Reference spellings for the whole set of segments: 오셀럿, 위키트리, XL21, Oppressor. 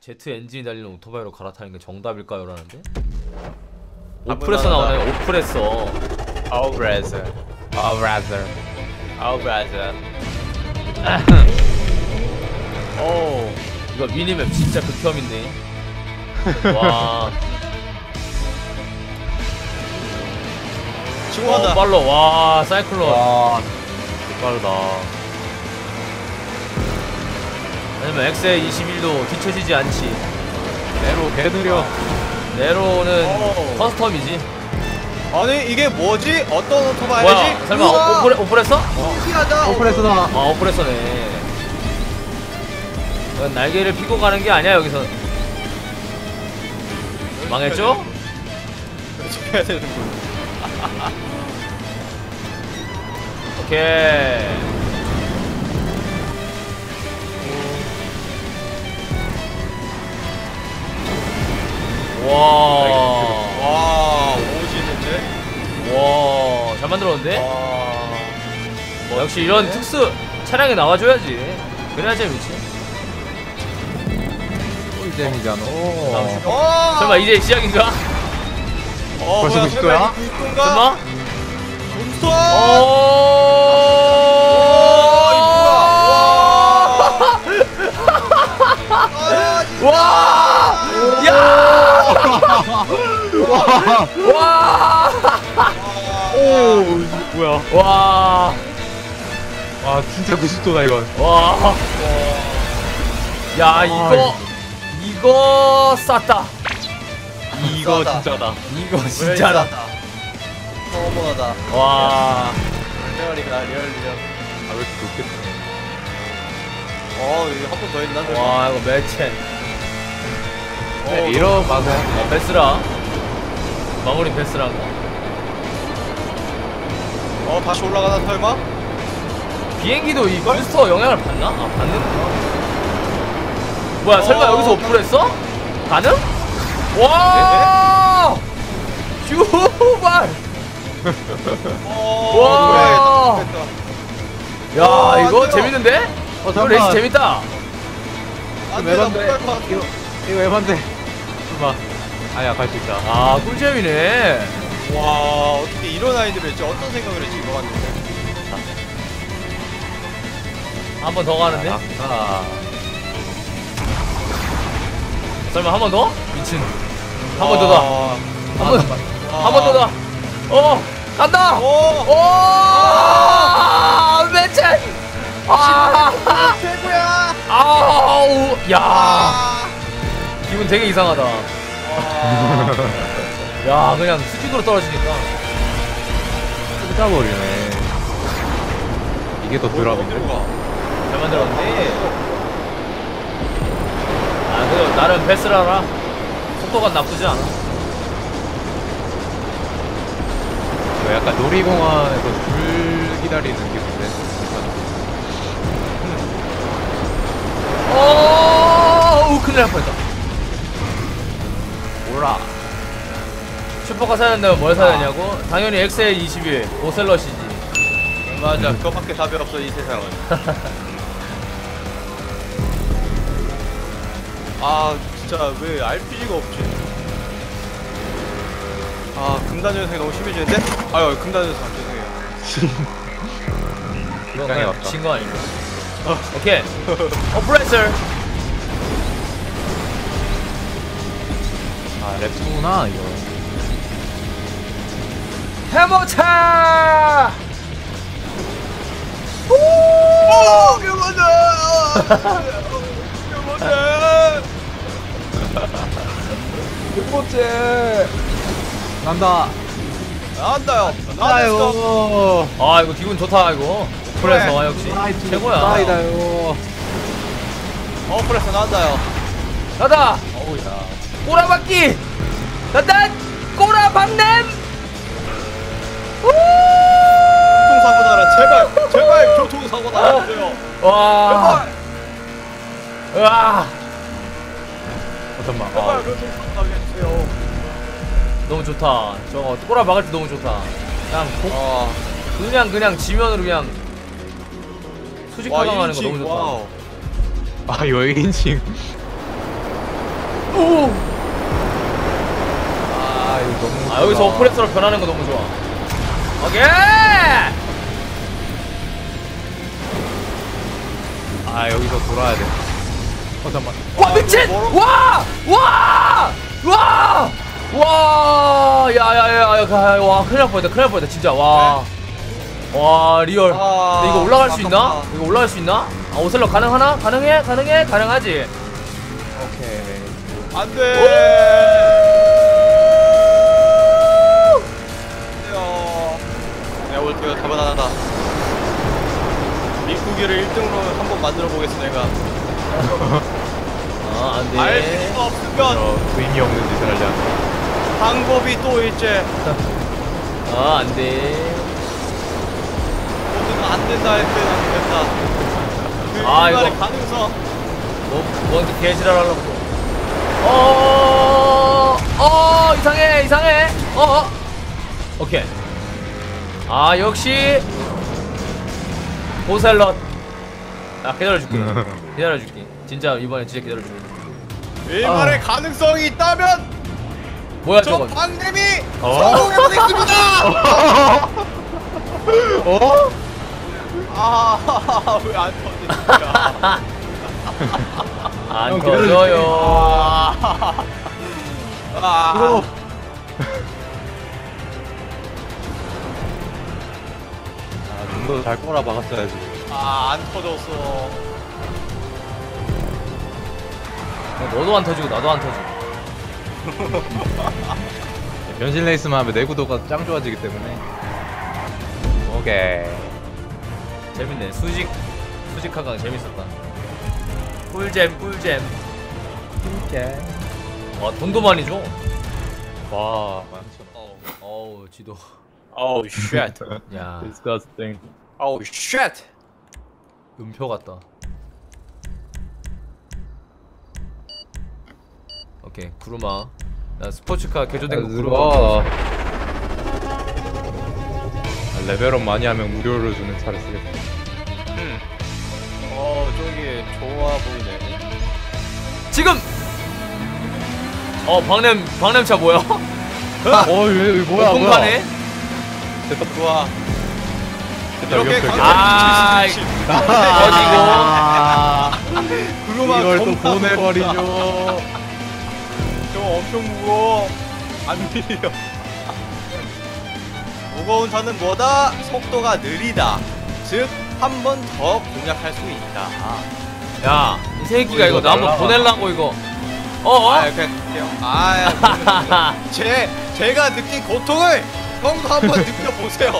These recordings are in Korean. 제트 엔진이 달리는 오토바이로 갈아타는 게 정답일까요? 라는데? 오프레서 나오네. 오프레서. Oppressor. Oppressor. Oppressor. 오, 이거 미니맵 진짜 극혐인데. 와. 충분하다. 빨로. 와, 사이클론. 와, 빠르다. 왜냐면 XL21도 뒤처지지 않지. 내로 개 느려. 내로는 커스텀이지. 아니 이게 뭐지? 어떤 오토바이지? 뭐야? 설마 오프레서? 신기하다. 오프레서다. 아, 오프레서네. 날개를 피고 가는 게 아니야 여기서. 망했죠? 그렇게 해야 되는 거야. 오케이. 와, 오지는데? 와, 잘 만들었는데? 와, 역시 이런 특수 차량이 나와줘야지. 그래야 재밌지. 꿀잼이잖아. 설마 이제 시작인가? 벌써 90도야? 설마? 와! 야! 와! 와! 오, 뭐야? 와! 와, 진짜 90도다 이건. 와! 야, 이거 쌌다. 이거 진짜다. 이거 진짜다. 어머나다. 와! 리얼이다, 리얼. 아, 왜 이렇게 높겠다. 어, 이거 한 번 더 했나? 와, 이거 매첸. 이런 마구 베스랑 마무리 베스랑. 다시 올라가나 설마? 비행기도 이 부스터 영향을 받나? 아 받는구나. 뭐야 설마 여기서 오프레서? 가능? 와! 휴발! 와! 야 이거 재밌는데? 이거 레이스 재밌다. 안돼 나 못 갈 것 같아. 이거 에반데. 잠깐만. 아야 갈 수 있다. 아 꿀잼이네. 와 어떻게 이런 아이들을 했지? 어떤 생각을 했지 이거 봤는데. 한 번 더 가는데? 아. 설마 한 번 더? 미친. 한 번 더 가. 한 번 더 가. 간다. 오. 매체. 아. 최고야. 아우. 야. 기분 되게 이상하다. 야, 그냥 수직으로 떨어지니까. 뜯어버리네. 이게 더 드랍인데? 잘 만들었네. 아, 그래도 나름 베스라라. 속도가 나쁘지 않아. 약간 놀이공원에서 줄 기다리는 기분인데? 큰일 날 뻔했다. 몰라. 슈퍼카 사야 된다면 뭘 사야 되냐고? 당연히 XL21 오셀럿이지. 맞아, 그거밖에 답이 없어 이 세상은. 아 진짜 왜 RPG가 없지? 아 금단현상이 너무 심해지는데? 아유 금단현상 죄송해요. 이건 미친 거 아닌가? 오케이. Oppressor. 아, 랩투구나 이거. 해머차! 오! 개머차! 개머차! 개머차! 난다요! 나요! 아, 이거 기분 좋다, 이거. 오프레서 그래. 역시. 나이, 최고야. 나이다요. 오프레서 난다요. 나다! 어우야. 꼬라박기! 나단! 꼬라박냄! 교통사고 나라, 제발! 제발 교통사고 나라주세요! 와! 제발! 으아! 잠깐만. 제발 교통사고 나게 해주세요. 너무 좋다. 저거 꼬라박을 때 너무 좋다. 그냥 지면으로 그냥 수직 하강하는 거 너무 좋다. 와. 아, 여행인칭. 오! 아, 이거 너무. 아, 여기서 오프레서로 변하는 거 너무 좋아. 오케이! 아, 여기서 돌아야 돼. 잠깐만. 와, 미친! 와! 와! 와! 와! 야, 와, 큰일 날 뻔했다. 큰일 날 뻔했다. 진짜. 와. 와, 리얼. 근데 이거 올라갈 수 있나? 이거 올라갈 수 있나? 아, 오셀럿 가능하나? 가능해? 가능해? 가능하지? 오케이. 안 돼! 내가 올 때가 다만하다. 미국이를 1등으로 한번 만들어 보겠어, 내가. 아, 안 돼. 알 수가 없으면. 의미 없는 짓을 하려. 방법이 또 일제. 아, 안 돼. 안 된다 할 때는 안 된다. 아, 이거 가능성. 뭔지 개지랄 하려고. 이상해, 이상해. 오케이. 아, 역시. 보살럿. 아, 기다려줄게. 기다려줄게. 진짜, 이번에 진짜 기다려줄게. 일말의 가능성이 있다면. 뭐야, 저거. 저 방냄이 성공해보겠습니다! 어? 아, 왜 안 터지냐? 안 터져요. 아, 눈도 잘 꼬라 박았어야지. 아, 안 터졌어. 너도 안 터지고 나도 안 터지고. 변신 레이스만 하면 내구도가 짱 좋아지기 때문에. 오케이. 재밌네. 수직 하강 재밌었다. 꿀잼, 꿀잼. 꿀잼. 와, 돈도 많이 줘. 와, 많죠. 어우, 지도. 어우, 쉣. 야. Disgusting. 어우, 쉣. 음표 같다. 오케이, 구루마. 나 스포츠카 개조된 거 구루마. 레벨업 많이 하면 무료로 주는 차를 쓰겠다. 저기 좋아 보이네. 지금! 방냄차 뭐야? 이거 뭐야? 공간에? 됐다, 좋아. 이렇게 강력한 어디고. 이걸 또 보내버리죠. 저 엄청 무거워. 안 밀려. 무거운 차는 뭐다? 속도가 느리다. 즉, 한 번 더 공략할 수 있다. 야, 이 새끼가 이거 나 한번 보내려고 이거. 제가 느낀 고통을 형도 한번 느껴보세요.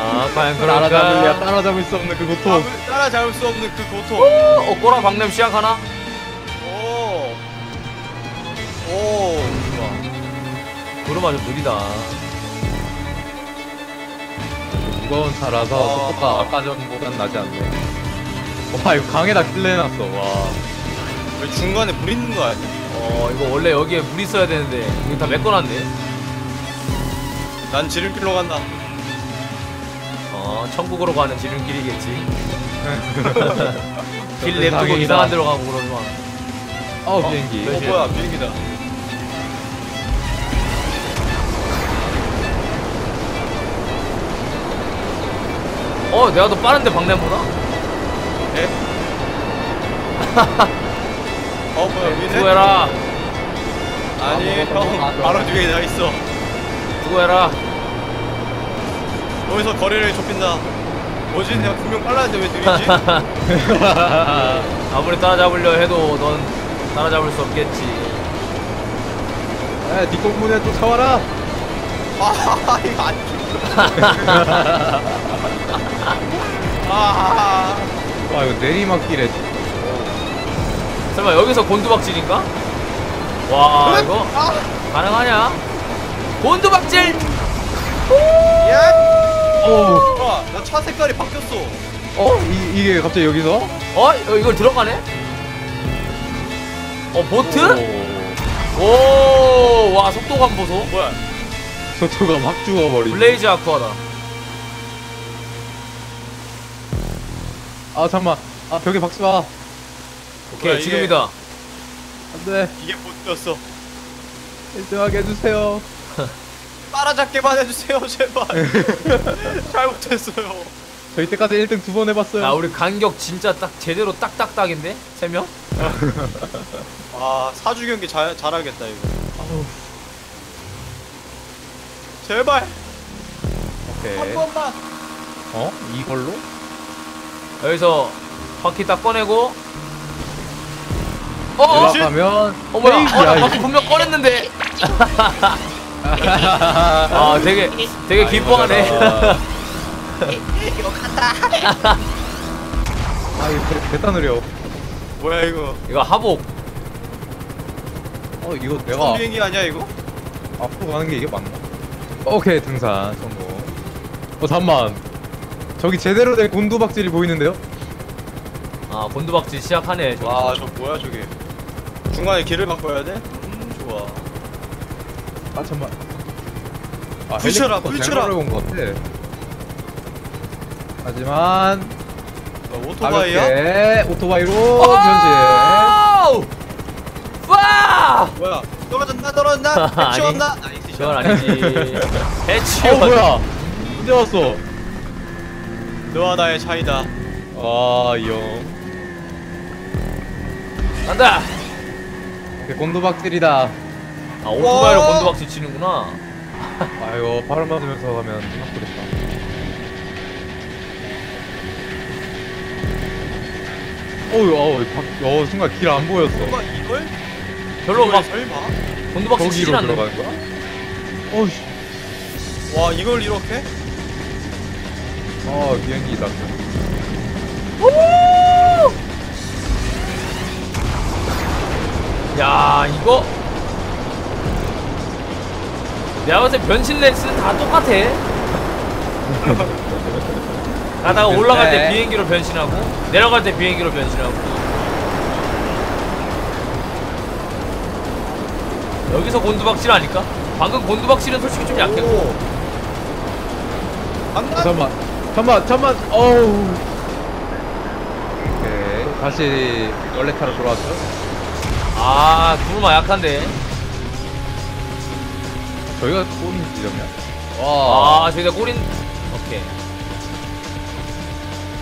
아, 과연 그럴까? 따라잡을 수 없는 그 고통. 따라잡을 수 없는 그 고통. 꼬라 박냄 시작하나? 오, 좋아. 구름아 좀 느리다. 무거운 차라서 속도가 아까 전보단 나지 않네. 와, 이거 강에다 킬레해놨어. 와, 왜 중간에 물 있는 거 아니야? 이거 원래 여기에 물 있어야 되는데 이거 다 메꿔놨네. 난 지름길로 간다. 천국으로 가는 지름길이겠지. 길 냅두고 이상한 데로 가고 그러지 마. 비행기. 뭐야, 비행기다. 내가 더 빠른데, 박냄보다? 예? 뭐야, 미네? 누구해라! 아니, 형, 바로 뒤에 나 있어. 누구해라! 여기서 거리를 좁힌다. 뭐지? 내가 분명 빨랐는데 왜 느리지? 아무리 따라잡으려 해도 넌 따라잡을 수 없겠지. 에, 니 공문에 또 차와라! 아, 이거 안 죽어. 와, 이거 내리막길에. 설마 여기서 곤두박질인가? 와, 이거 가능하냐? 곤두박질! 예! 와, 나 차 색깔이 바뀌었어. 이게 갑자기 여기서? 이걸 들어가네? 보트? 와, 속도감 보소. 뭐야? 속도가 막 죽어버리네. 블레이즈 아쿠아다. 잠깐만. 벽에 박수마. 오케이, 지금이다. 안돼. 이게 보스였어. 1등하게 해주세요. 따라잡게만 해주세요 제발. 잘못했어요. 저 이때까지 1등 2번 해봤어요. 아 우리 간격 진짜 딱 제대로 딱딱딱인데? 3명? 아 사주 경기 잘하겠다 이거. 아우. 제발. 오케이. 한 번만. 어? 이걸로? 여기서 바퀴 딱 꺼내고. 어어! 하면 어 뭐야? 나 바퀴 분명 꺼냈는데. 아 되게 기뻐하네. 이거 간다. 아 이거 됐다 느려. 뭐야 이거? 이거 하복. 어 이거 내가 비행기 아니야 이거? 앞으로 가는 게 이게 맞나? 오케이 등산 성공. 어 잠만. 저기 제대로 된 곤두박질이 보이는데요? 아 곤두박질 시작하네. 와 저 뭐야 저게? 중간에 길을 바꿔야 돼? 좋아. 아 잠만. 아 부셔라 부셔라. 하지만 오토바이야? 오토바이로 변신. 와! 뭐야? 떨어졌나? 해치웠나? 그건 아니지. 해치웠. 어 뭐야? 이제 왔어. 너와 나의 차이다. 아 영. 간다. 곤두박질이다. 아 오토바이로 곤두박질 치는구나. 아이고 바람 맞으면서 가면 아프겠다. 어우 순간 길 안 보였어. 이걸? 별로 막 곤두박질 치진 않네. 어우 와 이걸 이렇게? 아 비행기 낙하. 야 이거 내가 봤을 때 변신 렌즈는 다 똑같아. 가다가 올라갈 때 비행기로 변신하고 내려갈 때 비행기로 변신하고. 여기서 곤두박질 아닐까? 방금 곤두박질은 솔직히 좀 약했고. 잠깐만 어우. 오케이 다시 원래 타로 돌아왔죠? 아 구르마 약한데. 저희가 꼬린 지점이야? 와 아 저희가 꼬린. 오케이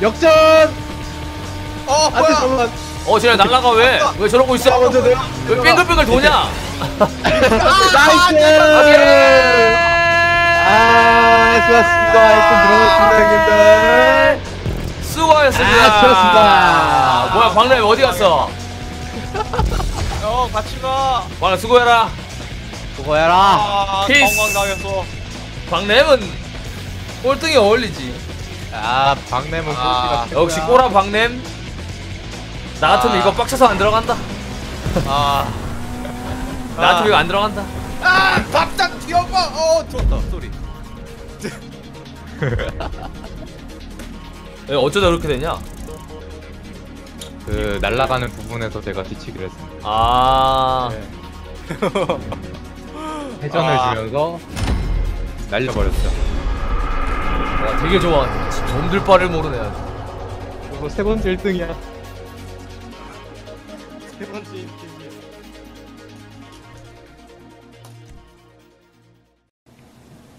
역전! 어 뭐야? 어 쟤네 날라가 왜? 왜 저러고 있어? 왜 빙글빙글 도냐? 나이스! 아 수고하셨습니다. 1등 들어오셨습니다. 수고하셨습니다. 아 수고하셨습니다. 뭐야 광남이 어디 갔어? 형 같이 가. 광남 수고해라. 수고해라. 피스. 광남은 꼴등이 어울리지. 아 박냄은 꼴찌가 최고야. 역시 꼬라 박냄. 나 같으면 이거 빡쳐서 안 들어간다. 나 같으면 이거 안 들어간다. 아 밥상 귀여워. 어 좋았다 소리. 어쩌다 그렇게 되냐? 그 날아가는 부분에서 제가 뒤치기를 했습니다. 아 네. 회전을 주면서 날려버렸죠. 와 되게 좋아. 점들 바를 모르네 아주. 이거 세 번째 1등이야. 세 번째 1등이야.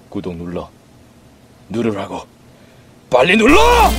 구독 눌러. 누르라고. 빨리 눌러!